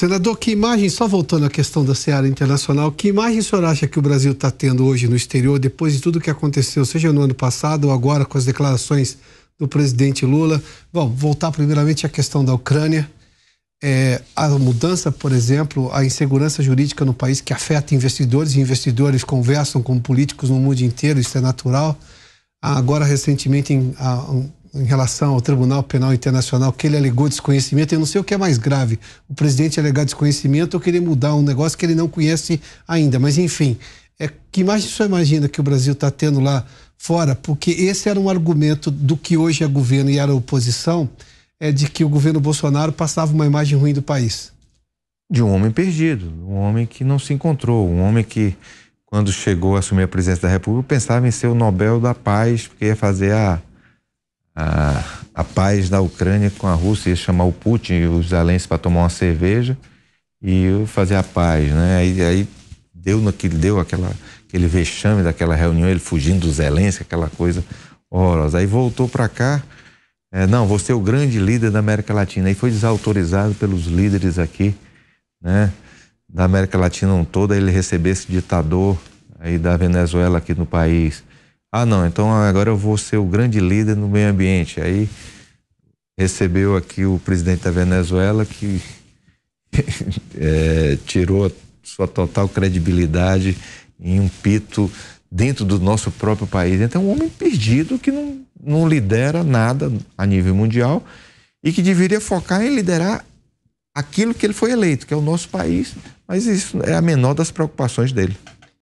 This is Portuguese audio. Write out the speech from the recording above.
Senador, que imagem, só voltando à questão da seara internacional, que imagem o senhor acha que o Brasil está tendo hoje no exterior, depois de tudo o que aconteceu, seja no ano passado ou agora com as declarações do presidente Lula? Bom, voltar primeiramente à questão da Ucrânia. A mudança, por exemplo, a insegurança jurídica no país que afeta investidores, e investidores conversam com políticos no mundo inteiro, isso é natural. Agora, recentemente, em relação ao Tribunal Penal Internacional, que ele alegou desconhecimento, eu não sei o que é mais grave, o presidente alegar desconhecimento ou querer mudar um negócio que ele não conhece ainda, mas enfim, que imagem o senhor imagina que o Brasil está tendo lá fora? Porque esse era um argumento do que hoje é governo e era oposição, de que o governo Bolsonaro passava uma imagem ruim do país. De um homem perdido, um homem que não se encontrou, um homem que, quando chegou a assumir a presidência da República, pensava em ser o Nobel da Paz, porque ia fazer a paz da Ucrânia com a Rússia, ia chamar o Putin e os Zelens para tomar uma cerveja e fazer a paz, né? Aí deu no que deu, aquele vexame daquela reunião, ele fugindo do Zelens, aquela coisa horrorosa. Aí voltou para cá, não, vou ser o grande líder da América Latina. E foi desautorizado pelos líderes aqui, né, da América Latina toda, ele receber esse ditador aí da Venezuela aqui no país. Ah, não, então agora eu vou ser o grande líder no meio ambiente. Aí recebeu aqui o presidente da Venezuela que tirou sua total credibilidade em um pito dentro do nosso próprio país. Então, um homem perdido que não lidera nada a nível mundial e que deveria focar em liderar aquilo que ele foi eleito, que é o nosso país, mas isso é a menor das preocupações dele.